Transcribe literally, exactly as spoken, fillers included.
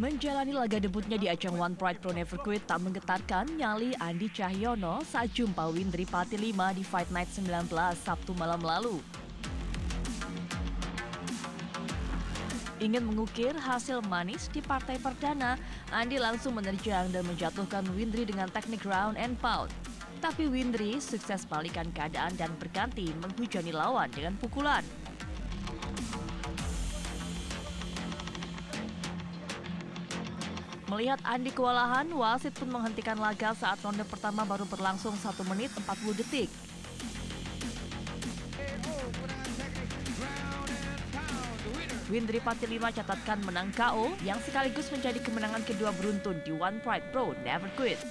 Menjalani laga debutnya di ajang One Pride Pro Never Quit tak menggetarkan nyali Andi Cahyono saat jumpa Windri Patilima di Fight Night sembilan belas Sabtu malam lalu. Ingin mengukir hasil manis di partai perdana, Andi langsung menerjang dan menjatuhkan Windri dengan teknik ground and pound. Tapi Windri sukses balikan keadaan dan berganti menghujani lawan dengan pukulan. Melihat Andi kewalahan, wasit pun menghentikan laga saat ronde pertama baru berlangsung satu menit empat puluh detik. Windri Patilima catatkan menang K O yang sekaligus menjadi kemenangan kedua beruntun di One Pride Pro Never Quit.